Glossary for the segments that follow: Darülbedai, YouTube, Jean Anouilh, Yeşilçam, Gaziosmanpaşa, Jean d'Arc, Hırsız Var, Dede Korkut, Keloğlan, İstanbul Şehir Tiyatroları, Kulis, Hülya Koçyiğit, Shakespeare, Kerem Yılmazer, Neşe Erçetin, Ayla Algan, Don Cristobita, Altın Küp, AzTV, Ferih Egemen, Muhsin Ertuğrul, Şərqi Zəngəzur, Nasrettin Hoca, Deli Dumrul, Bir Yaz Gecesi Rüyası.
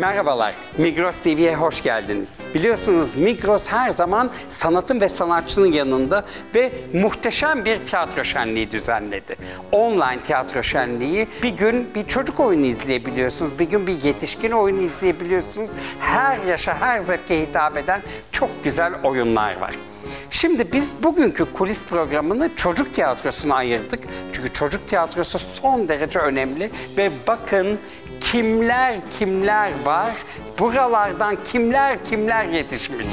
Merhabalar, Migros TV'ye hoş geldiniz. Biliyorsunuz Migros her zaman sanatın ve sanatçının yanında ve muhteşem bir tiyatro şenliği düzenledi. Online tiyatro şenliği. Bir gün bir çocuk oyunu izleyebiliyorsunuz, bir gün bir yetişkin oyunu izleyebiliyorsunuz. Her yaşa, her zevke hitap eden çok güzel oyunlar var. Şimdi biz bugünkü kulis programını çocuk tiyatrosuna ayırdık. Çünkü çocuk tiyatrosu son derece önemli ve bakın kimler var, buralardan kimler yetişmiş.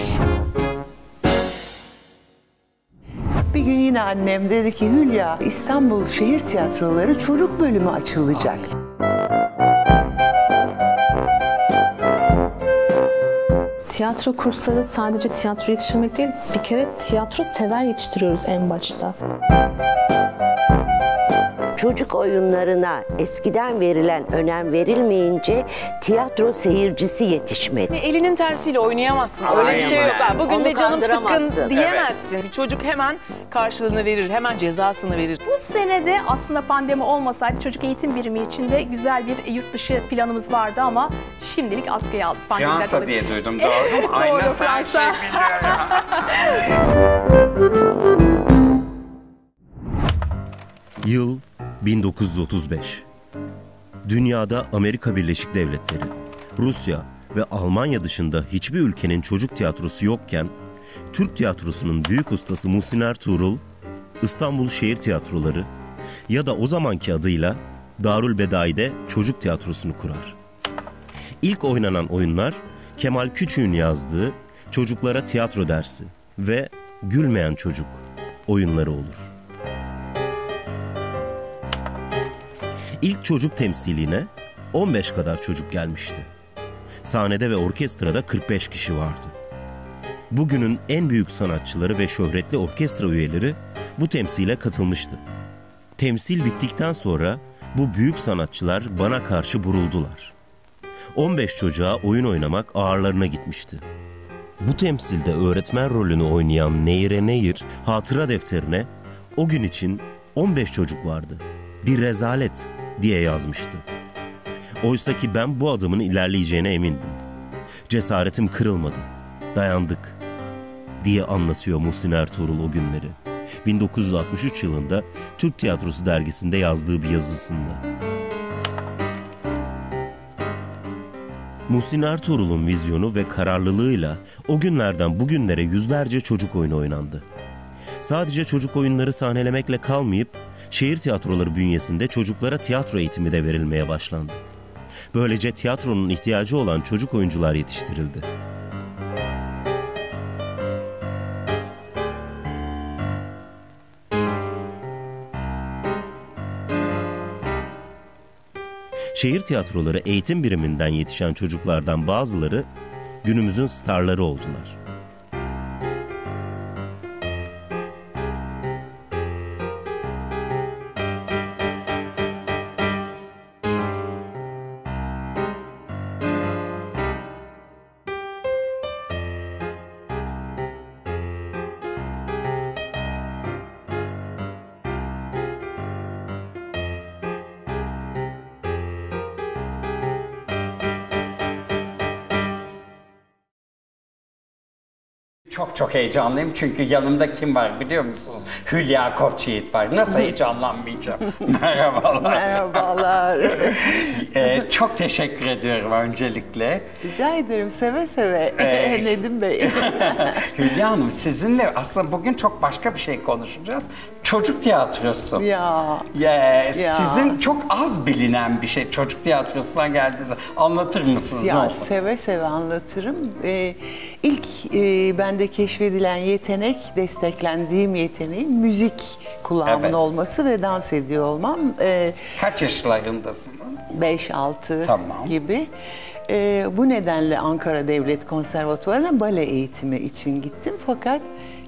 Bir gün yine annem dedi ki Hülya, İstanbul Şehir Tiyatroları çocuk bölümü açılacak. Tiyatro kursları sadece tiyatro yetiştirmek değil, bir kere tiyatro sever yetiştiriyoruz en başta. Çocuk oyunlarına eskiden verilen önem verilmeyince tiyatro seyircisi yetişmedi. Elinin tersiyle oynayamazsın. Öyle bir şey yok. Bugün onu de canım sıkkın diyemezsin. Evet. Çocuk hemen karşılığını verir, hemen cezasını verir. Bu senede aslında pandemi olmasaydı çocuk eğitim birimi içinde güzel bir yurt dışı planımız vardı ama şimdilik askıya aldık. Fransa diye duydum. Doğru mu? Aynen her şey biliyorum. Yıl 1935. Dünyada Amerika Birleşik Devletleri, Rusya ve Almanya dışında hiçbir ülkenin çocuk tiyatrosu yokken, Türk tiyatrosunun büyük ustası Muhsin Ertuğrul, İstanbul Şehir Tiyatroları ya da o zamanki adıyla Darülbedai'de çocuk tiyatrosunu kurar. İlk oynanan oyunlar Kemal Küçük'ün yazdığı Çocuklara Tiyatro Dersi ve Gülmeyen Çocuk oyunları olur. İlk çocuk temsiline 15 kadar çocuk gelmişti. Sahnede ve orkestrada 45 kişi vardı. Bugünün en büyük sanatçıları ve şöhretli orkestra üyeleri bu temsile katılmıştı. Temsil bittikten sonra bu büyük sanatçılar bana karşı buruldular. 15 çocuğa oyun oynamak ağırlarına gitmişti. Bu temsilde öğretmen rolünü oynayan Nehir'e Nehir, hatıra defterine o gün için 15 çocuk vardı. Bir rezalet diye yazmıştı. Oysa ki ben bu adımın ilerleyeceğine emindim. Cesaretim kırılmadı, dayandık diye anlatıyor Muhsin Ertuğrul o günleri. 1963 yılında Türk Tiyatrosu dergisinde yazdığı bir yazısında. Muhsin Ertuğrul'un vizyonu ve kararlılığıyla o günlerden bugünlere yüzlerce çocuk oyunu oynandı. Sadece çocuk oyunları sahnelemekle kalmayıp şehir tiyatroları bünyesinde çocuklara tiyatro eğitimi de verilmeye başlandı. Böylece tiyatronun ihtiyacı olan çocuk oyuncular yetiştirildi. Şehir tiyatroları eğitim biriminden yetişen çocuklardan bazıları günümüzün starları oldular. Çok heyecanlıyım çünkü yanımda kim var biliyor musunuz? Hülya Koçyiğit var. Nasıl heyecanlanmayacağım? Merhabalar. Merhabalar. Çok teşekkür ediyorum öncelikle. Rica ederim, seve seve. Nedim Bey. Hülya Hanım, sizinle aslında bugün çok başka bir şey konuşacağız. Çocuk tiyatrosu. Ya. Sizin çok az bilinen bir şey çocuk tiyatrosundan geldiğinizi anlatır mısınız? Ya seve seve anlatırım. İlk bende keşfedilen yetenek, desteklendiğim yeteneğin müzik kulağımın olması ve dans ediyor olmam. Kaç yaşlarındasın? 5-6 gibi. Bu nedenle Ankara Devlet Konservatuvarı'na bale eğitimi için gittim. Fakat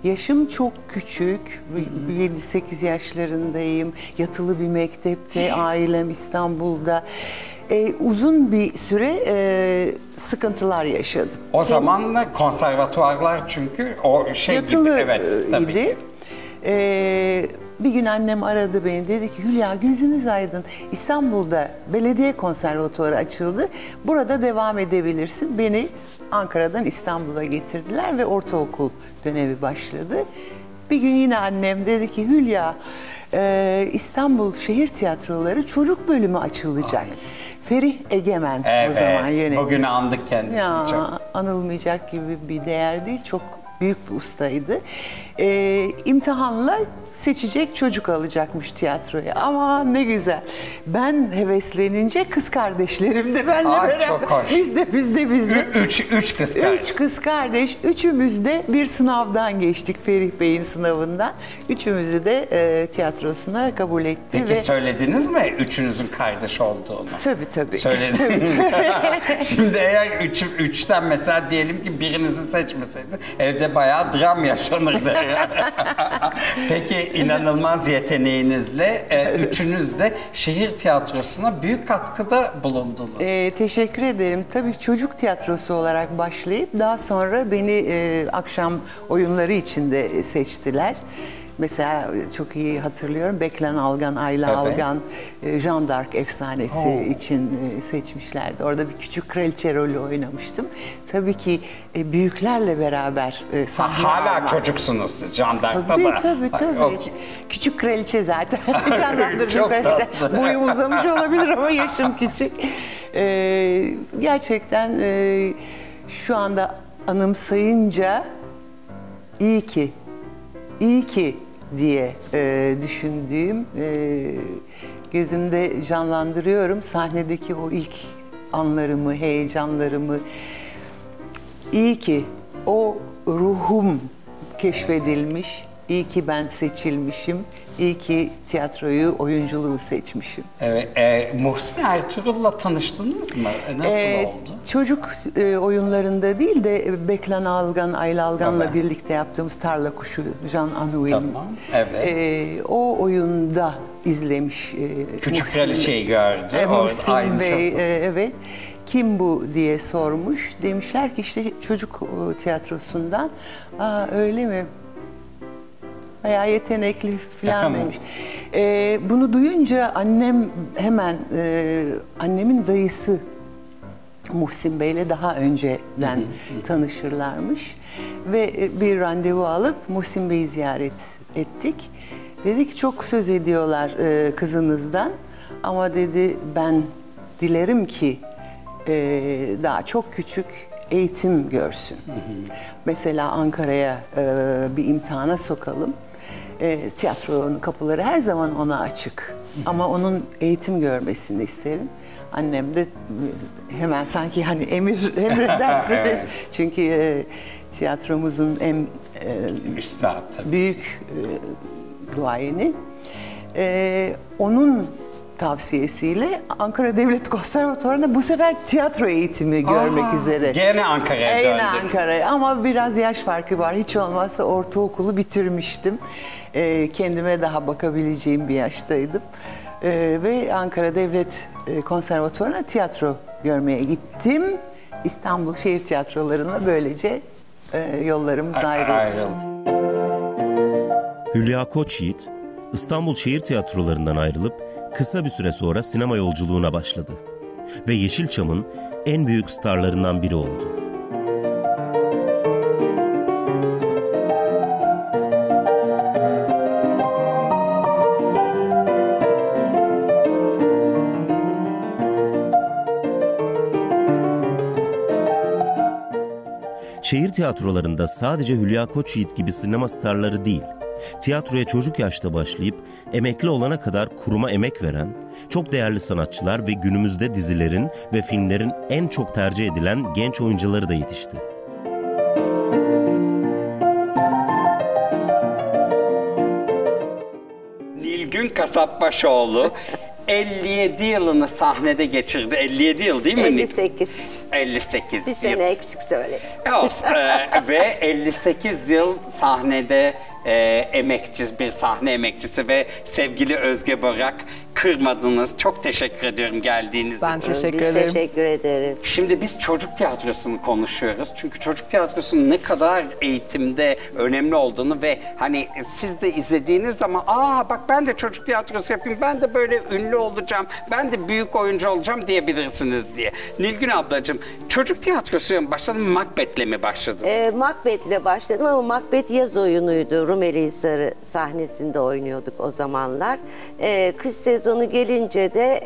yaşım çok küçük, 7-8 yaşlarındayım, yatılı bir mektepte, ailem İstanbul'da. Uzun bir süre sıkıntılar yaşadım. O zamanla konservatuvarlar çünkü o şey gibi, evet tabii ki. Bir gün annem aradı beni, dedi ki Hülya gözümüz aydın, İstanbul'da belediye konservatuarı açıldı, burada devam edebilirsin. Beni Ankara'dan İstanbul'a getirdiler ve ortaokul dönemi başladı. Bir gün yine annem dedi ki Hülya, İstanbul Şehir Tiyatroları çocuk bölümü açılacak. Ay. Ferih Egemen, evet, o zaman yönetti. Bugün andık kendisini ya, çok. Anılmayacak gibi bir değer değil, çok büyük bir ustaydı. İmtihanla seçecek çocuk alacakmış tiyatroya. Ama ne güzel. Ben heveslenince kız kardeşlerim de benle beraber. Biz de. Üç kız kardeş. Üçümüz de bir sınavdan geçtik, Ferih Bey'in sınavından. Üçümüzü de tiyatrosuna kabul etti. Peki söylediniz mi üçünüzün kardeş olduğunu? Tabii. Söylediniz. Şimdi eğer üçten mesela diyelim ki birinizi seçmeseydi evde bayağı dram yaşanırdı. Peki inanılmaz yeteneğinizle üçünüz de şehir tiyatrosuna büyük katkıda bulundunuz. Teşekkür ederim. Tabii çocuk tiyatrosu olarak başlayıp daha sonra beni akşam oyunları için de seçtiler. Mesela çok iyi hatırlıyorum, Beklan Algan, Ayla Algan, Jean d'Arc efsanesi için seçmişlerdi. Orada bir küçük kraliçe rolü oynamıştım. Tabii ki büyüklerle beraber sahne hala çocuksunuz siz Jean d'Arc'ta da. Tabii. Küçük kraliçe zaten. Çok tatlı. Boyum uzamış olabilir ama yaşım küçük. Gerçekten şu anda anımsayınca iyi ki diye düşündüğüm, gözümde canlandırıyorum sahnedeki o ilk anlarımı, heyecanlarımı. İyi ki o ruhum keşfedilmiş, iyi ki ben seçilmişim, iyi ki tiyatroyu, oyunculuğu seçmişim. Evet, Muhsin Ertuğrul'la tanıştınız mı? Nasıl oldu? Çocuk oyunlarında değil de Beklan Algan, Ayla Algan'la birlikte yaptığımız Tarla Kuşu, Jean Anouilh. Tamam, evet. O oyunda izlemiş. Küçük Kraliçe'yi gördü. Muhsin Bey, evet. Kim bu diye sormuş. Demişler ki işte çocuk tiyatrosundan. Aa, öyle mi? Bayağı yetenekli falan demiş. Bunu duyunca annem hemen, annemin dayısı Muhsin Bey'le daha önceden tanışırlarmış. Ve bir randevu alıp Muhsin Bey'i ziyaret ettik. Dedi ki çok söz ediyorlar kızınızdan ama dedi ben dilerim ki daha çok küçük eğitim görsün. Mesela Ankara'ya bir imtihana sokalım. Tiyatronun kapıları her zaman ona açık. Ama onun eğitim görmesini isterim. Annem de hemen sanki hani emredersiniz. Evet. Çünkü tiyatromuzun en üstad, büyük duayeni. Onun tavsiyesiyle Ankara Devlet Konservatuvarı'nda bu sefer tiyatro eğitimi görmek üzere. Gene Ankara'ya döndünüz. Gene Ankara'ya ama biraz yaş farkı var. Hiç olmazsa ortaokulu bitirmiştim. Kendime daha bakabileceğim bir yaştaydım. Ve Ankara Devlet Konservatuvarı'na tiyatro görmeye gittim. İstanbul Şehir Tiyatroları'na böylece yollarımız ayrıldı. Hülya Koçyiğit, İstanbul Şehir Tiyatroları'ndan ayrılıp kısa bir süre sonra sinema yolculuğuna başladı ve Yeşilçam'ın en büyük starlarından biri oldu. Şehir tiyatrolarında sadece Hülya Koçyiğit gibi sinema starları değil, tiyatroya çocuk yaşta başlayıp emekli olana kadar kuruma emek veren çok değerli sanatçılar ve günümüzde dizilerin ve filmlerin en çok tercih edilen genç oyuncuları da yetişti. Nilgün Kasapbaşoğlu 57 yılını sahnede geçirdi. 57 yıl değil mi? 58. 58. Bir sene eksik söyledim. Ve 58 yıl sahnede emekçi, bir sahne emekçisi ve sevgili Özge Borak, kırmadınız. Çok teşekkür ediyorum geldiğiniz için. Ben teşekkür ederim. Biz teşekkür ederiz. Şimdi biz çocuk tiyatrosunu konuşuyoruz. Çünkü çocuk tiyatrosunun ne kadar eğitimde önemli olduğunu ve hani siz de izlediğiniz zaman aa bak ben de çocuk tiyatrosu yapayım, ben de böyle ünlü olacağım, ben de büyük oyuncu olacağım diyebilirsiniz diye. Nilgün ablacığım, çocuk tiyatrosuyla mı başladın, Macbeth'le mi başladın? Macbeth'le başladım ama Macbeth yaz oyunuydu. Rumeli Hisarı sahnesinde oynuyorduk o zamanlar. Kış sezonu gelince de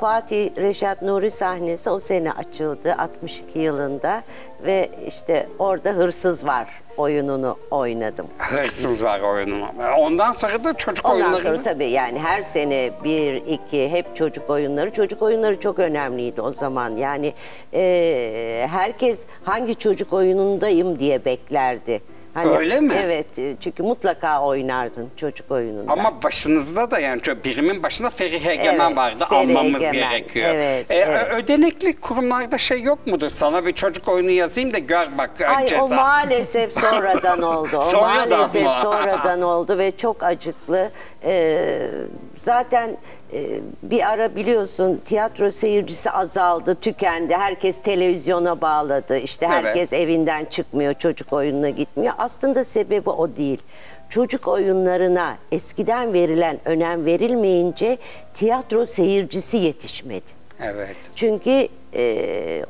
Fatih Reşat Nuri sahnesi o sene açıldı 62 yılında ve işte orada Hırsız Var oyununu oynadım. Hırsız Var oyununu. Ondan sonra da çocuk oyunları. Ondan sonra tabii yani her sene bir, iki hep çocuk oyunları. Çocuk oyunları çok önemliydi o zaman. Yani herkes hangi çocuk oyunundayım diye beklerdi. Hani, öyle mi? Evet, çünkü mutlaka oynardın çocuk oyununda. Ama başınızda da yani birimin başında Ferih Egemen vardı, almamız gerekiyor. Evet, ödenekli kurumlarda şey yok mudur? Sana bir çocuk oyunu yazayım da gör bak ceza. O maalesef sonradan oldu. Sonradan oldu ve çok acıklı. Zaten bir ara biliyorsun tiyatro seyircisi azaldı, tükendi. Herkes televizyona bağladı. İşte herkes evinden çıkmıyor, çocuk oyununa gitmiyor. Aslında sebebi o değil. Çocuk oyunlarına eskiden verilen önem verilmeyince tiyatro seyircisi yetişmedi. Evet. Çünkü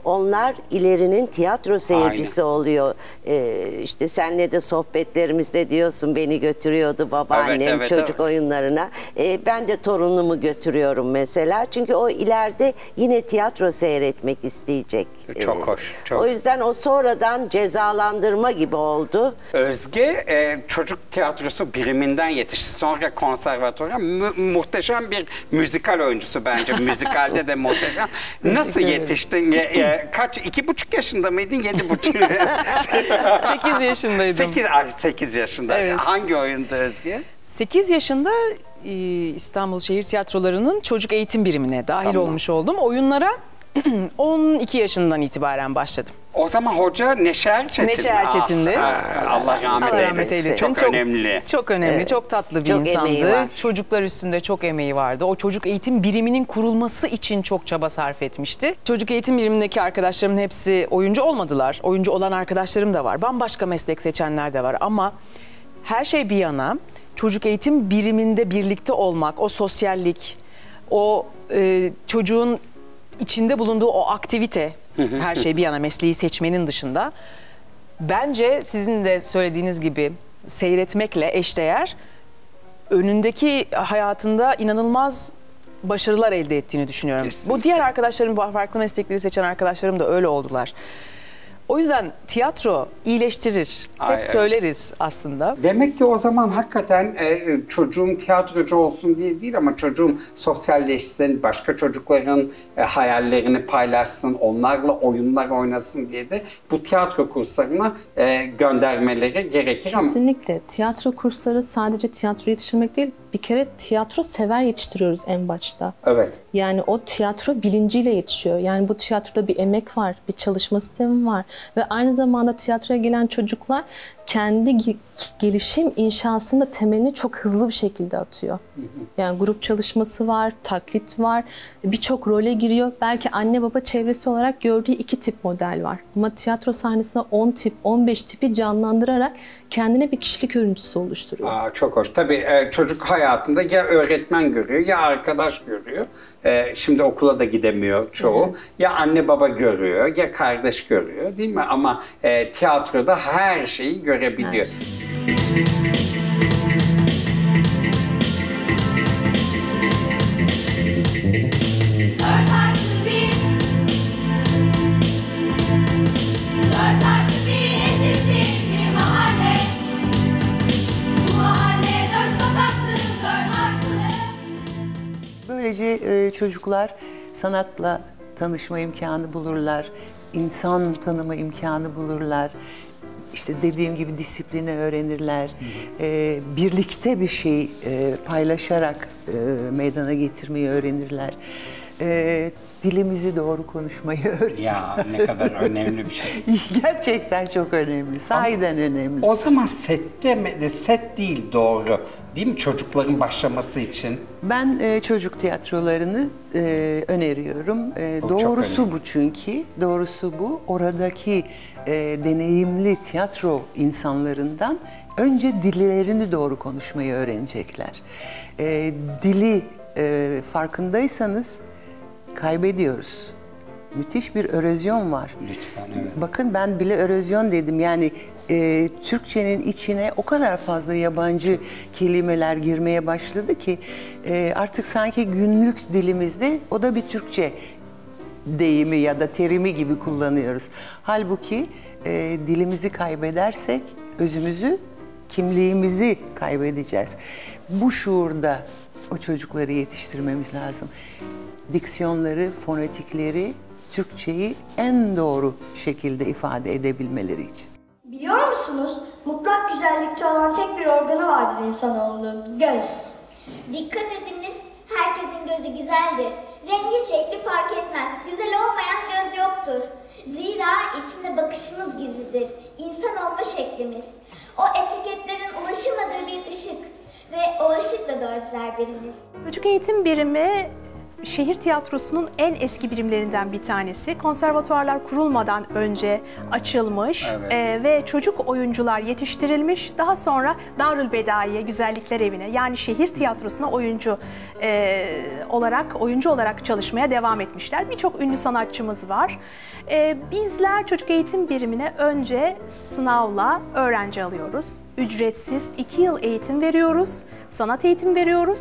onlar ilerinin tiyatro seyircisi oluyor. İşte senle de sohbetlerimizde diyorsun beni götürüyordu babaannem çocuk oyunlarına. Ben de torunumu götürüyorum mesela. Çünkü o ileride yine tiyatro seyretmek isteyecek. Çok hoş. Çok. O yüzden o sonradan cezalandırma gibi oldu. Özge çocuk tiyatrosu biriminden yetişti. Sonra konservatuara muhteşem bir müzikal oyuncusu bence. Müzikalde de muhteşem. Nasıl yetişti? İşte kaç, 2,5 yaşında mıydın, 7,5 8 yaşındaydım. 8 yaşındaydım. Evet. Hangi oyunda Özge? 8 yaşında İstanbul Şehir Tiyatroları'nın çocuk eğitim birimine dahil olmuş oldum. Oyunlara 12 yaşından itibaren başladım. O zaman hoca Neşe Erçetin. Neşe Erçetin'di. Allah rahmet eylesin. Çok önemli. Çok önemli, çok tatlı bir insandı. Çocuklar üstünde çok emeği vardı. O çocuk eğitim biriminin kurulması için çok çaba sarf etmişti. Çocuk eğitim birimindeki arkadaşlarımın hepsi oyuncu olmadılar. Oyuncu olan arkadaşlarım da var. Bambaşka meslek seçenler de var ama her şey bir yana çocuk eğitim biriminde birlikte olmak, o sosyallik, o çocuğun içinde bulunduğu o aktivite, her şey bir yana mesleği seçmenin dışında, bence sizin de söylediğiniz gibi seyretmekle eşdeğer, önündeki hayatında inanılmaz başarılar elde ettiğini düşünüyorum. Kesinlikle. Bu diğer arkadaşlarım, farklı meslekleri seçen arkadaşlarım da öyle oldular. O yüzden tiyatro iyileştirir. Hep söyleriz aslında. Demek ki o zaman hakikaten çocuğum tiyatrocu olsun diye değil ama çocuğum sosyalleşsin, başka çocukların hayallerini paylaşsın, onlarla oyunlar oynasın diye de bu tiyatro kurslarına göndermeleri gerekir. Kesinlikle. Ama tiyatro kursları sadece tiyatro yetiştirmek değil, bir kere tiyatro sever yetiştiriyoruz en başta. Evet. Yani o tiyatro bilinciyle yetişiyor. Yani bu tiyatroda bir emek var, bir çalışma sistemi var. Ve aynı zamanda tiyatroya gelen çocuklar kendi gelişim inşasında temelini çok hızlı bir şekilde atıyor. Yani grup çalışması var, taklit var, birçok role giriyor. Belki anne baba çevresi olarak gördüğü 2 tip model var. Ama tiyatro sahnesinde 10 tip, 15 tipi canlandırarak kendine bir kişilik örüntüsü oluşturuyor. Aa, çok hoş. Tabii çocuk hayatında ya öğretmen görüyor ya arkadaş görüyor. Şimdi okula da gidemiyor çoğu. Evet. Ya anne baba görüyor ya kardeş görüyor değil mi? Ama tiyatroda her şeyi görebiliyor. Böylece çocuklar sanatla tanışma imkanı bulurlar, insan tanıma imkanı bulurlar. İşte dediğim gibi disiplini öğrenirler, birlikte bir şey paylaşarak meydana getirmeyi öğrenirler. dilimizi doğru konuşmayı öğrendim. Ya ne kadar önemli bir şey. Gerçekten çok önemli. Sahiden ama önemli. O zaman set değil doğru. Değil mi çocukların başlaması için? Ben çocuk tiyatrolarını öneriyorum. Doğrusu bu çünkü. Doğrusu bu. Oradaki deneyimli tiyatro insanlarından önce dillerini doğru konuşmayı öğrenecekler. Dili farkındaysanız kaybediyoruz. Müthiş bir erozyon var. Lütfen, evet. Bakın ben bile erozyon dedim. Yani Türkçenin içine o kadar fazla yabancı kelimeler girmeye başladı ki artık sanki günlük dilimizde o da bir Türkçe deyimi ya da terimi gibi kullanıyoruz. Halbuki dilimizi kaybedersek özümüzü, kimliğimizi kaybedeceğiz. Bu şuurda o çocukları yetiştirmemiz lazım. Diksiyonları, fonetikleri, Türkçeyi en doğru şekilde ifade edebilmeleri için. Biliyor musunuz? Mutlak güzellikçi olan tek bir organı vardır insanoğlunun, göz. Dikkat ediniz, herkesin gözü güzeldir. Rengi, şekli fark etmez. Güzel olmayan göz yoktur. Zira içinde bakışımız gizlidir. İnsan olma şeklimiz. O etiketlerin ulaşamadığı bir ışık ve o ışıkla doğruslar birimiz. Çocuk Eğitim Birimi şehir tiyatrosunun en eski birimlerinden bir tanesi. Konservatuvarlar kurulmadan önce açılmış, evet, ve çocuk oyuncular yetiştirilmiş. Daha sonra Darülbedaiye Güzellikler Evi'ne, yani şehir tiyatrosuna oyuncu olarak çalışmaya devam etmişler. Birçok ünlü sanatçımız var. Bizler Çocuk Eğitim Birimine önce sınavla öğrenci alıyoruz. Ücretsiz 2 yıl eğitim veriyoruz, sanat eğitimi veriyoruz.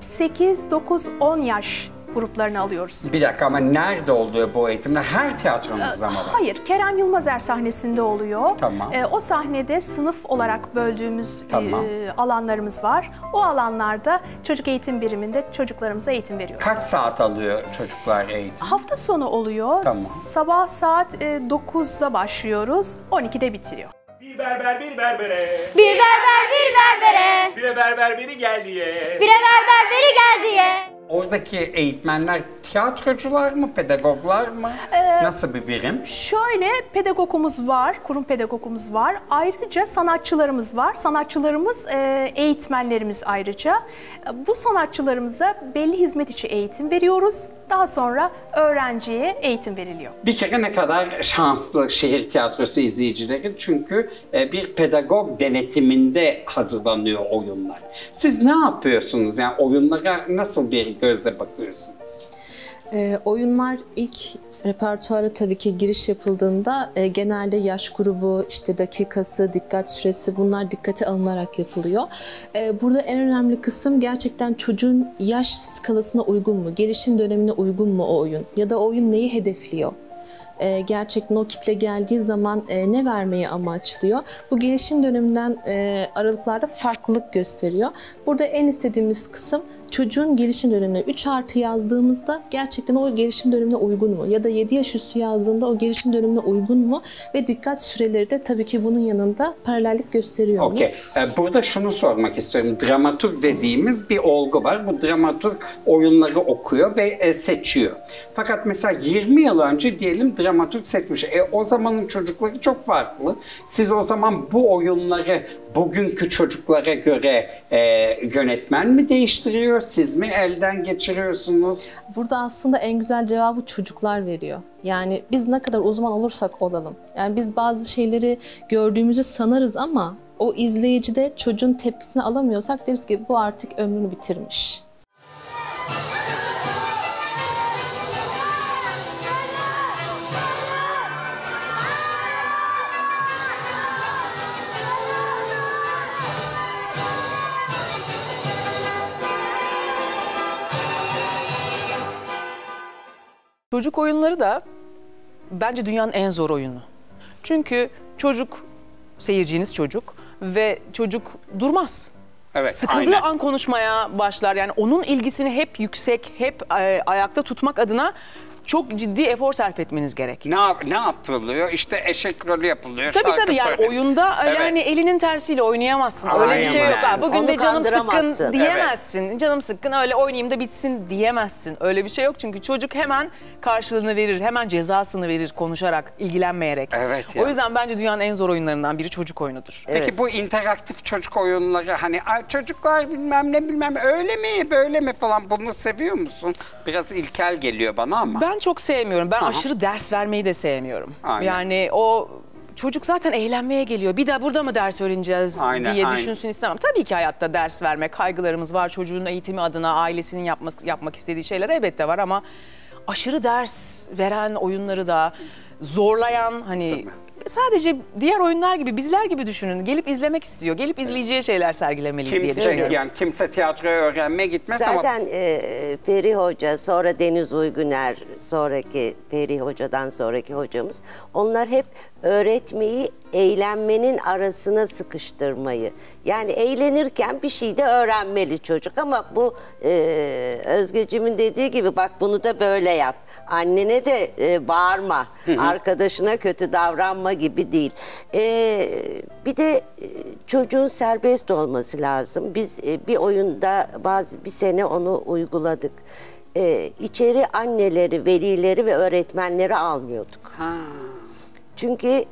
8, 9, 10 yaş gruplarını alıyoruz. Bir dakika, ama nerede oluyor bu eğitimler? Her tiyatromuzda mı var? Hayır, Kerem Yılmazer sahnesinde oluyor. Tamam. O sahnede sınıf olarak böldüğümüz, tamam, alanlarımız var. O alanlarda Çocuk Eğitim Biriminde çocuklarımıza eğitim veriyoruz. Kaç saat alıyor çocuklar eğitim? Hafta sonu oluyor. Tamam. Sabah saat 9'da başlıyoruz, 12'de bitiriyor. Bir berber bir berbere, bir berber bir berbere, bire berber biri gel diye, bire berber biri gel diye. Oradaki eğitmenler tiyatrocular mı, pedagoglar mı? Nasıl bir birim? Şöyle, pedagogumuz var, kurum pedagogumuz var. Ayrıca sanatçılarımız var. Sanatçılarımız eğitmenlerimiz ayrıca. Bu sanatçılarımıza belli hizmet içi eğitim veriyoruz. Daha sonra öğrenciye eğitim veriliyor. Bir kere ne kadar şanslı şehir tiyatrosu izleyicileri. Çünkü bir pedagog denetiminde hazırlanıyor oyunlar. Siz ne yapıyorsunuz? Yani oyunlara nasıl bir gözle bakıyorsunuz? Oyunlar ilk repertuara tabii ki giriş yapıldığında genelde yaş grubu, işte dakikası, dikkat süresi, bunlar dikkate alınarak yapılıyor. Burada en önemli kısım gerçekten çocuğun yaş skalasına uygun mu, gelişim dönemine uygun mu o oyun, ya da oyun neyi hedefliyor? Gerçekten o kitle geldiği zaman ne vermeyi amaçlıyor? Bu gelişim döneminden aralıklarda farklılık gösteriyor. Burada en istediğimiz kısım, çocuğun gelişim dönemine 3+ yazdığımızda gerçekten o gelişim dönemine uygun mu? Ya da 7 yaş üstü yazdığında o gelişim dönemine uygun mu? Ve dikkat süreleri de tabii ki bunun yanında paralellik gösteriyor mu? Okay. Burada şunu sormak istiyorum. Dramaturg dediğimiz bir olgu var. Bu dramaturg oyunları okuyor ve seçiyor. Fakat mesela 20 yıl önce diyelim dramaturg seçmiş. O zamanın çocukları çok farklı. Siz o zaman bu oyunları bugünkü çocuklara göre yönetmen mi değiştiriyor, siz mi elden geçiriyorsunuz? Burada aslında en güzel cevabı çocuklar veriyor. Yani biz ne kadar uzman olursak olalım. Yani biz bazı şeyleri gördüğümüzü sanarız ama o izleyicide çocuğun tepkisini alamıyorsak deriz ki bu artık ömrünü bitirmiş. Çocuk oyunları da bence dünyanın en zor oyunu. Çünkü çocuk, seyirciniz çocuk ve çocuk durmaz. Evet, sıkıldığı, aynen, an konuşmaya başlar. Yani onun ilgisini hep yüksek, hep ayakta tutmak adına çok ciddi efor sarf etmeniz gerek. Ne yapılıyor? İşte eşek rolü yapılıyor. Tabii tabii, yani oyunda yani elinin tersiyle oynayamazsın. Öyle bir şey yok. Bugün onu de canım sıkkın diyemezsin. Evet. Canım sıkkın öyle oynayayım da bitsin diyemezsin. Öyle bir şey yok çünkü çocuk hemen karşılığını verir, hemen cezasını verir konuşarak, ilgilenmeyerek. Evet. Ya. O yüzden bence dünyanın en zor oyunlarından biri çocuk oyunudur. Evet. Peki bu interaktif çocuk oyunları, hani çocuklar bilmem ne bilmem öyle mi böyle mi falan, bunu seviyor musun? Biraz ilkel geliyor bana ama. Ben çok sevmiyorum. Ben aşırı ders vermeyi de sevmiyorum. Aynen. Yani o çocuk zaten eğlenmeye geliyor. Bir de burada mı ders öğreneceğiz diye düşünsün istemem. Tabii ki hayatta ders vermek, kaygılarımız var. Çocuğun eğitimi adına ailesinin yapmak istediği şeyler elbette var ama aşırı ders veren oyunları da zorlayan, hani sadece diğer oyunlar gibi, bizler gibi düşünün. Gelip izlemek istiyor. Gelip izleyeceği şeyler sergilemeliyiz diye düşünüyorum. Yani kimse tiyatroya öğrenmeye gitmez zaten ama... Zaten Ferih Hoca, sonra Deniz Uyguner, sonraki Ferih Hoca'dan sonraki hocamız, onlar hep öğretmeyi eğlenmenin arasına sıkıştırmayı. Yani eğlenirken bir şey de öğrenmeli çocuk ama bu Özgecimin dediği gibi, bak bunu da böyle yap. Annene de bağırma, arkadaşına kötü davranma gibi değil. Bir de çocuğun serbest olması lazım. Biz bir oyunda bir sene onu uyguladık. İçeri anneleri, velileri ve öğretmenleri almıyorduk. Ha. Çünkü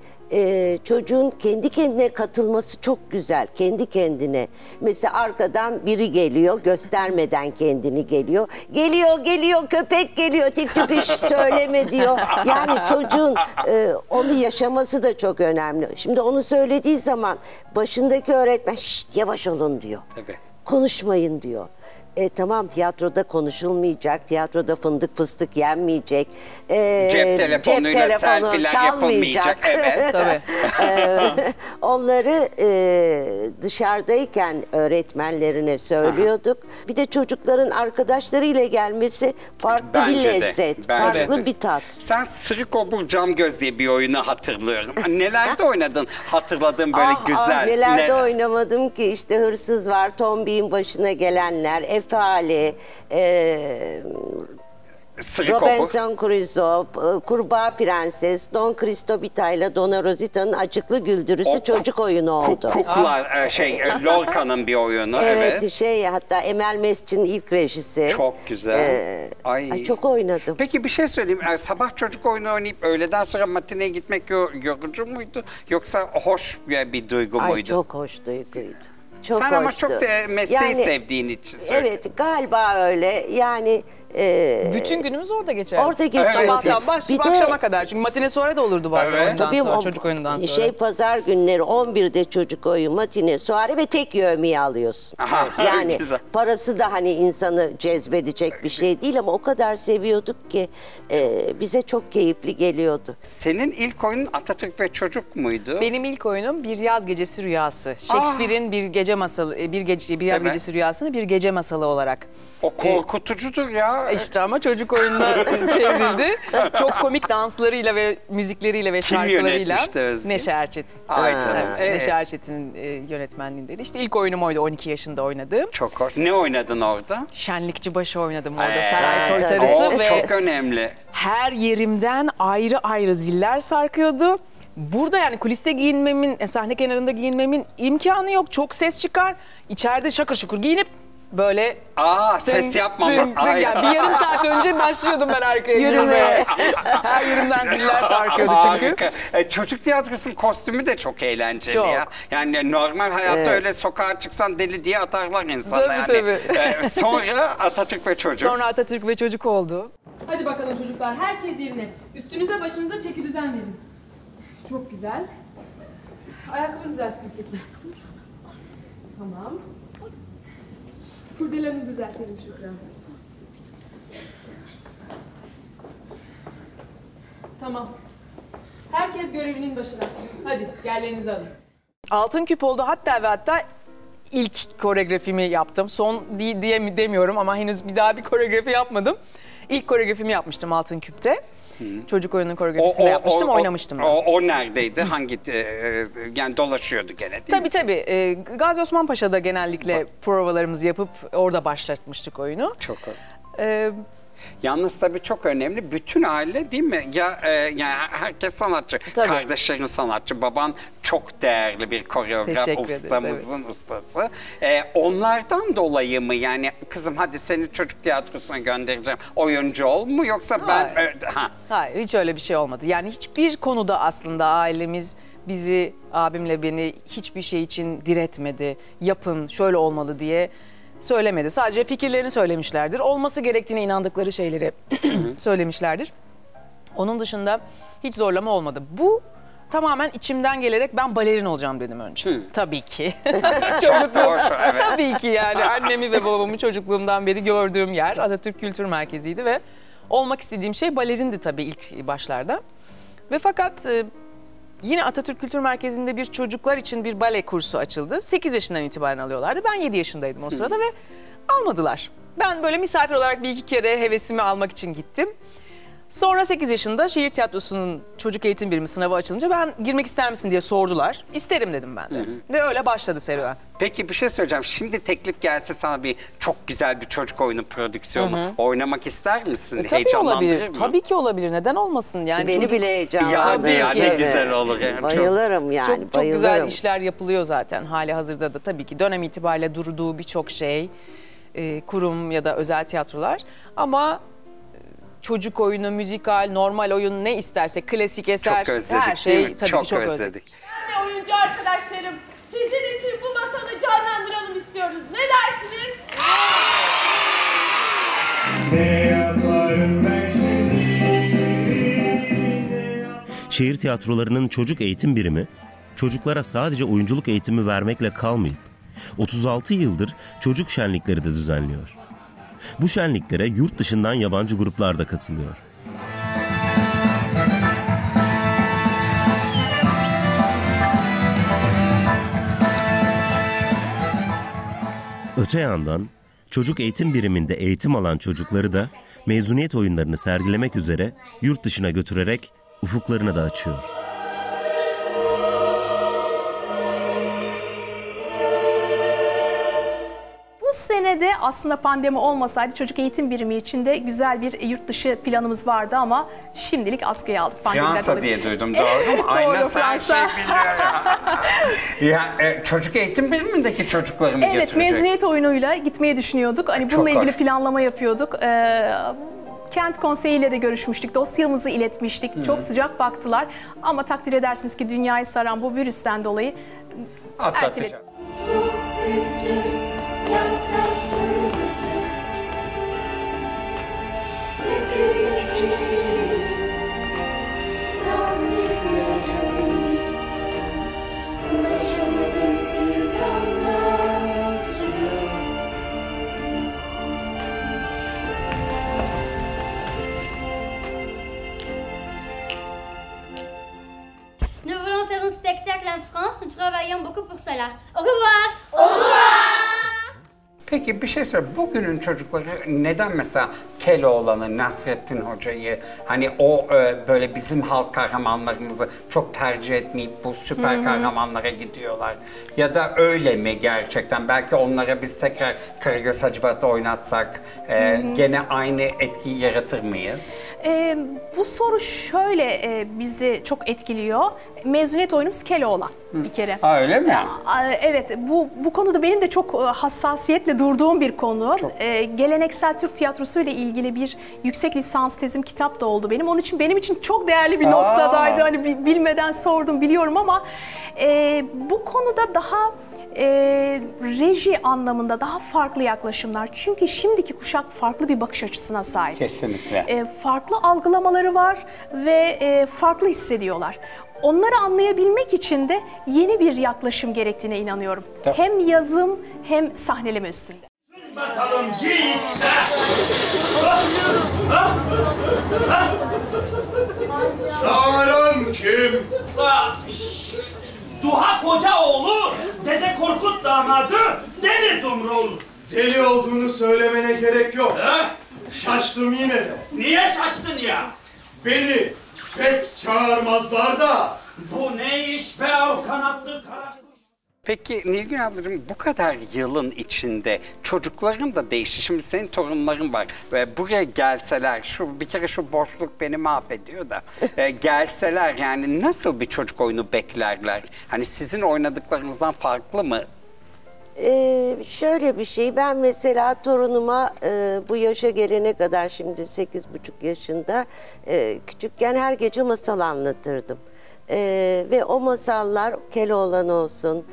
çocuğun kendi kendine katılması çok güzel. Kendi kendine. Mesela arkadan biri geliyor, göstermeden kendini geliyor. Geliyor, köpek geliyor. Tek tük iş söyleme diyor. Yani çocuğun onu yaşaması da çok önemli. Şimdi onu söylediği zaman başındaki öğretmen şşt yavaş olun diyor. Evet. Konuşmayın diyor. Tamam, tiyatroda konuşulmayacak, tiyatroda fındık fıstık yenmeyecek, cep telefonu çalmayacak. Evet, tabii. Onları dışarıdayken öğretmenlerine söylüyorduk. Aha. Bir de çocukların arkadaşlarıyla gelmesi farklı bir lezzet, farklı bir tat. Sen Sırıkobur Cam Göz diye bir oyunu hatırlıyorum. Nelerde oynadın? Hatırladığım böyle güzel. Nelerde oynamadım ki, işte Hırsız Var, Tombi'nin başına gelenler, Efali, Robinson Crusoe, Kurbağa Prenses, Don Cristobita ile Dona Rosita'nın acıklı güldürüsü çocuk oyunu oldu. Kukla, Lorca'nın bir oyunu. Evet, hatta Emel Mescid'in ilk rejisi. Çok güzel. Çok oynadım. Peki bir şey söyleyeyim. Sabah çocuk oyunu oynayıp öğleden sonra matineye gitmek yorucu muydu? Yoksa hoş bir duygu muydu? Çok hoş duyguydu. Çok sen hoştu. Ama çok mesleği sevdiğin için. Evet, galiba öyle. Yani bütün günümüz orada geçer. Orada geçiyordu. Evet. Başlama akşama kadar. Çünkü matine sonra da olurdu bazen. Evet. Tabii sonra, çocuk oyunundan sonra. Pazar günleri 11'de çocuk oyunu, matine, suare ve tek yövmeyi alıyorsun. Aha, yani parası da hani insanı cezbedecek bir şey değil ama o kadar seviyorduk ki bize çok keyifli geliyordu. Senin ilk oyunun Atatürk ve Çocuk muydu? Benim ilk oyunum Bir Yaz Gecesi Rüyası. Shakespeare'in Bir Yaz Gecesi Rüyası'nı bir gece masalı olarak. O korkutucudur ya. İşte ama çocuk oyununa çevrildi. Çok komik danslarıyla ve müzikleriyle ve şarkılarıyla. Neşe Erçetin. Neşe Erçetin'in yönetmenliğindeydi. İşte ilk oyunum oydu. 12 yaşında oynadım. Çok hoş. Ne oynadın orada? Şenlikçi başı oynadım orada. Saray soytarısı ve... Çok önemli. Her yerimden ayrı ayrı ziller sarkıyordu. Burada yani kuliste giyinmemin, sahne kenarında giyinmemin imkanı yok. Çok ses çıkar. İçeride şakır şukur giyinip böyle ses yapmamak. Yani bir yarım saat önce başlıyordum ben arkaya yürümeye. Her yerimden ziller sarkıyordu çünkü. Çocuk tiyatrosunun kostümü de çok eğlenceli ya. Yani normal hayatta öyle sokağa çıksan deli diye atarlar insanlar. Tabii yani. Tabii. Sonra Atatürk ve Çocuk. Sonra Atatürk ve Çocuk oldu. Hadi bakalım çocuklar, herkes yerine. Üstünüze başınıza çeki düzen verin. Çok güzel. Ayakkabı düzeltmek peki. Tamam. Kurdelerini düzeltelim Şükran. Tamam. Herkes görevinin başına. Hadi yerlerinizi alın. Altın Küp oldu hatta ve hatta ilk koreografimi yaptım. Son diye demiyorum ama henüz bir daha bir koreografi yapmadım. İlk koreografimi yapmıştım Altın Küp'te. Çocuk oyununun koreografisini yapmıştım, oynamıştım. O neredeydi? Hangi yani dolaşıyordu gene? Tabii. Gaziosmanpaşa'da genellikle provalarımızı yapıp orada başlatmıştık oyunu. Çok Yalnız tabii çok önemli, bütün aile değil mi? Ya, yani herkes sanatçı, tabii. Kardeşlerin sanatçı, baban çok değerli bir koreograf, ustamızın ustası. Onlardan dolayı mı yani kızım hadi seni çocuk tiyatrosuna göndereceğim, oyuncu ol mu yoksa hayır. Ben... Hayır, hiç öyle bir şey olmadı. Yani hiçbir konuda aslında ailemiz bizi, abimle beni hiçbir şey için diretmedi, yapın, şöyle olmalı diye... Söylemedi. Sadece fikirlerini söylemişlerdir. Olması gerektiğine inandıkları şeyleri söylemişlerdir. Onun dışında hiç zorlama olmadı. Bu tamamen içimden gelerek ben balerin olacağım dedim önce. Tabii ki. Çocukluğum. Tabii ki yani annemi ve babamı çocukluğumdan beri gördüğüm yer Atatürk Kültür Merkezi'ydi ve olmak istediğim şey balerindi tabii ilk başlarda. Ve fakat yine Atatürk Kültür Merkezi'nde bir çocuklar için bir bale kursu açıldı. 8 yaşından itibaren alıyorlardı. Ben 7 yaşındaydım o sırada ve almadılar. Ben böyle misafir olarak bir iki kere hevesimi almak için gittim. Sonra 8 yaşında şehir tiyatrosunun çocuk eğitim birimi sınavı açılınca ben girmek ister misin diye sordular. İsterim dedim ben de. Ve öyle başladı serüven. Peki bir şey söyleyeceğim. Şimdi teklif gelse sana bir çok güzel bir çocuk oyunu prodüksiyonu oynamak ister misin? Heyecanlandırır mı? Tabii ki olabilir. Neden olmasın? Yani beni bile heyecanlandırır. Ya ne güzel olur. Yani. Bayılırım yani. Çok, çok güzel işler yapılıyor zaten hali hazırda da tabii ki. Dönem itibariyle durduğu birçok şey, kurum ya da özel tiyatrolar ama... Çocuk oyunu, müzikal, normal oyun ne isterse, klasik eser, özledik, her şey tabii çok, çok özledik. Değerli oyuncu arkadaşlarım, sizin için bu masalı canlandıralım istiyoruz. Ne dersiniz? Şehir tiyatrolarının çocuk eğitim birimi, çocuklara sadece oyunculuk eğitimi vermekle kalmayıp 36 yıldır çocuk şenlikleri de düzenliyor. Bu şenliklere yurt dışından yabancı gruplar da katılıyor. Öte yandan çocuk eğitim biriminde eğitim alan çocukları da mezuniyet oyunlarını sergilemek üzere yurt dışına götürerek ufuklarını da açıyor. De aslında pandemi olmasaydı çocuk eğitim birimi için de güzel bir yurt dışı planımız vardı ama şimdilik askıya aldık. Fransa diye duydum, doğru mu? Aynen, her şey biliyor ya. Çocuk eğitim birimindeki çocuklarımı götürecek. Evet, mezuniyet oyunuyla gitmeyi düşünüyorduk. Hani bununla ilgili planlama yapıyorduk. Kent konseyiyle de görüşmüştük, dosyamızı iletmiştik. Çok sıcak baktılar ama takdir edersiniz ki dünyayı saran bu virüsten dolayı erteledik. Nous voulons faire un spectacle en France, nous travaillons beaucoup pour cela. Au revoir! Au revoir! Peki bir şey söyle, bugünün çocukları neden mesela Keloğlan'ı, Nasrettin Hoca'yı, hani o böyle bizim halk kahramanlarımızı çok tercih etmeyip bu süper kahramanlara gidiyorlar? Ya da öyle mi gerçekten? Belki onlara biz tekrar Karagöz Hacivat'ı oynatsak gene aynı etkiyi yaratır mıyız? Bu soru şöyle bizi çok etkiliyor. Mezuniyet oyunumuz Keloğlan bir kere. Ha, öyle mi? Evet, bu konuda benim de çok hassasiyetle durduğum bir konu. Geleneksel Türk tiyatrosu ile ilgili bir yüksek lisans tezim, kitap da oldu benim. Onun için benim için çok değerli bir noktadaydı. Hani bilmeden sordum, biliyorum ama bu konuda daha reji anlamında daha farklı yaklaşımlar. Çünkü şimdiki kuşak farklı bir bakış açısına sahip. Kesinlikle. Farklı algılamaları var ve farklı hissediyorlar. Onları anlayabilmek için de yeni bir yaklaşım gerektiğine inanıyorum. Tabii. Hem yazım hem sahneleme üstünde. Bakalım yiğit! Çağıran kim? Duha Kocaoğlu, Dede Korkut damadı, Deli Dumrul. Deli olduğunu söylemene gerek yok. Ha? Şaştım yine de. Niye şaştın ya? Beni pek çağırmazlar da. Bu ne iş be o kanatlı karakuş? Peki Nilgün ablacığım, bu kadar yılın içinde çocuklarım da değişti. Şimdi senin torunların var. Buraya gelseler, şu bir kere şu boşluk beni mahvediyor da. Gelseler yani nasıl bir çocuk oyunu beklerler? Hani sizin oynadıklarınızdan farklı mı? Şöyle bir şey, ben mesela torunuma bu yaşa gelene kadar, şimdi 8,5 yaşında, küçükken her gece masal anlatırdım. Ve o masallar Keloğlan olsun,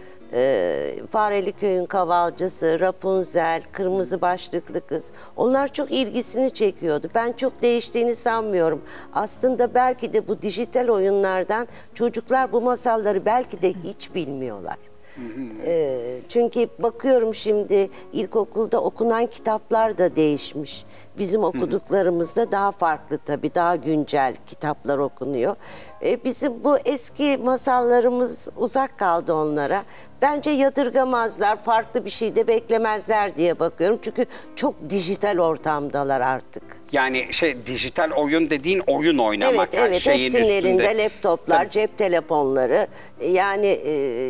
Fareli Köy'ün Kavalcısı, Rapunzel, Kırmızı Başlıklı Kız, onlar çok ilgisini çekiyordu. Ben çok değiştiğini sanmıyorum. Aslında belki de bu dijital oyunlardan çocuklar bu masalları belki de hiç bilmiyorlar. Çünkü bakıyorum şimdi ilkokulda okunan kitaplar da değişmiş. Bizim okuduklarımızda daha farklı tabii, daha güncel kitaplar okunuyor. Bizim bu eski masallarımız uzak kaldı onlara. Bence yadırgamazlar, farklı bir şey de beklemezler diye bakıyorum. Çünkü çok dijital ortamdalar artık. Yani şey, dijital oyun dediğin oyun oynamak. Evet, evet, şeyin hepsinin üstünde. Elinde laptoplar, tabii, cep telefonları. Yani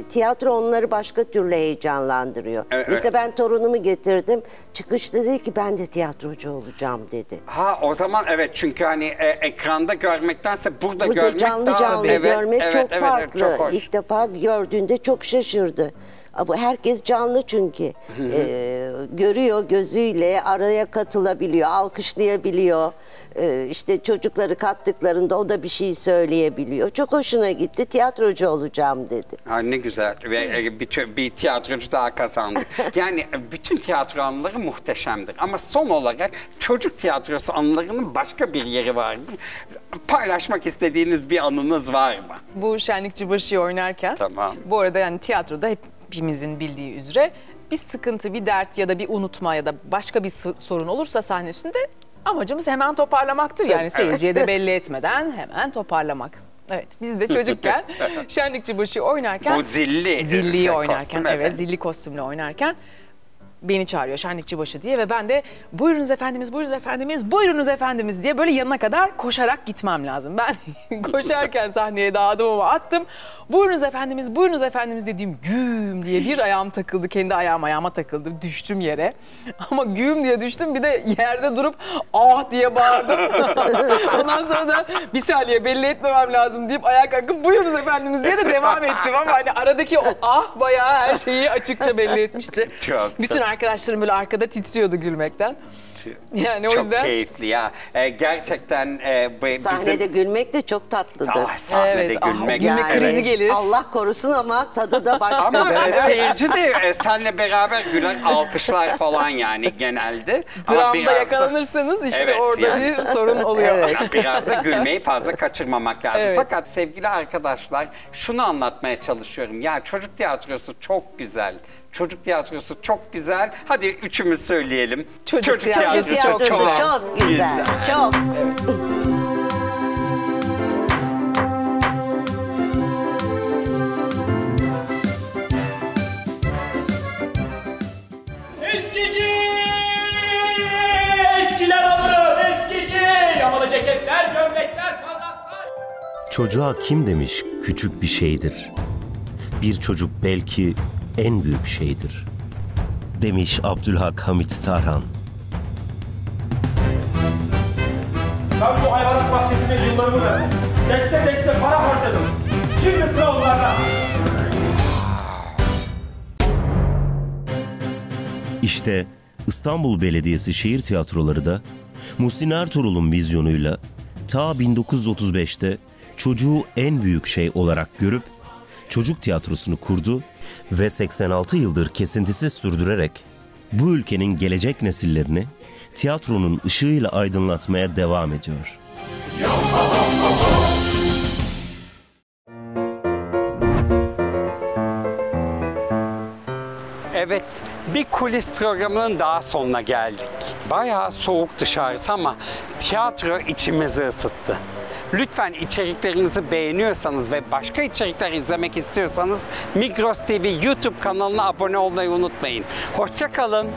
tiyatro onları başka türlü heyecanlandırıyor. Evet. Mesela ben torunumu getirdim, çıkışta dedi ki ben de tiyatrocu olacağım dedi. Ha, o zaman evet, çünkü hani ekranda görmektense burada görmek canlı daha, görmek evet, çok evet, farklı. Evet, çok İlk defa gördüğünde çok şaşırdı. Herkes canlı çünkü. Görüyor gözüyle, araya katılabiliyor, alkışlayabiliyor. İşte çocukları kattıklarında o da bir şey söyleyebiliyor. Çok hoşuna gitti, tiyatrocu olacağım dedi. Ha, ne güzel. Bir tiyatrocu daha kazandık. Yani bütün tiyatro anıları muhteşemdir. Ama son olarak çocuk tiyatrosu anılarının başka bir yeri vardır. Paylaşmak istediğiniz bir anınız var mı? Bu Şenlikçibaşı'yı oynarken, tamam, bu arada yani tiyatroda hepimizin bildiği üzere bir sıkıntı, bir dert ya da bir unutma ya da başka bir sorun olursa sahne üstünde amacımız hemen toparlamaktır. Yani seyirciye de belli etmeden hemen toparlamak. Evet, biz de çocukken Şenlikçibaşı'yı oynarken, bu zilliyi şey, oynarken, evet, zilli kostümle oynarken beni çağırıyor Şenlikçibaşı diye ve ben de buyurunuz efendimiz, buyurunuz efendimiz, buyurunuz efendimiz diye böyle yanına kadar koşarak gitmem lazım. Ben koşarken sahneye daha adımımı attım. Buyurunuz efendimiz, buyurunuz efendimiz dediğim güm diye bir ayağım takıldı. Kendi ayağıma takıldı. Düştüm yere. Ama güm diye düştüm. Bir de yerde durup ah diye bağırdım. Ondan sonra da bir saniye belli etmemem lazım deyip ayağa kalkıp buyurunuz efendimiz diye de devam ettim. Ama hani aradaki o ah bayağı her şeyi açıkça belli etmişti. Bütün arkadaşlarım böyle arkada titriyordu gülmekten. Yani çok o yüzden keyifli ya. Gerçekten sahnede gülmek de çok tatlıdır. Ah, sahnede evet, gülmek. Yani, krizi gelir. Allah korusun ama tadı da başka. Ama seyirci de seninle beraber güler, alkışlar falan yani genelde. Dramda yakalanırsanız işte evet, orada yani bir sorun oluyor. Evet. Yani biraz da gülmeyi fazla kaçırmamak lazım. Evet. Fakat sevgili arkadaşlar, şunu anlatmaya çalışıyorum. Ya çocuk tiyatrosu çok güzel. Çocuk tiyatrosu çok güzel. Hadi üçümüz söyleyelim. Çocuk tiyatrosu çok güzel. Çok. Evet. Eskiler alırım, eskici. Yamalı ceketler, gömlekler, kazaklar. Çocuğa kim demiş küçük bir şeydir? Bir çocuk belki en büyük şeydir, demiş Abdülhak Hamit Tarhan. Ben bu hayvanat bahçesine yıllarımı verdim. Deste para harcadım. Şimdi sıra onlardan. İşte İstanbul Belediyesi Şehir Tiyatroları da Muhsin Ertuğrul'un vizyonuyla ta 1935'te çocuğu en büyük şey olarak görüp çocuk tiyatrosunu kurdu ve 86 yıldır kesintisiz sürdürerek bu ülkenin gelecek nesillerini tiyatronun ışığıyla aydınlatmaya devam ediyor. Evet, bir kulis programının daha sonuna geldik. Bayağı soğuk dışarısı ama tiyatro içimizi ısıttı. Lütfen içeriklerimizi beğeniyorsanız ve başka içerikler izlemek istiyorsanız Migros TV YouTube kanalına abone olmayı unutmayın. Hoşça kalın.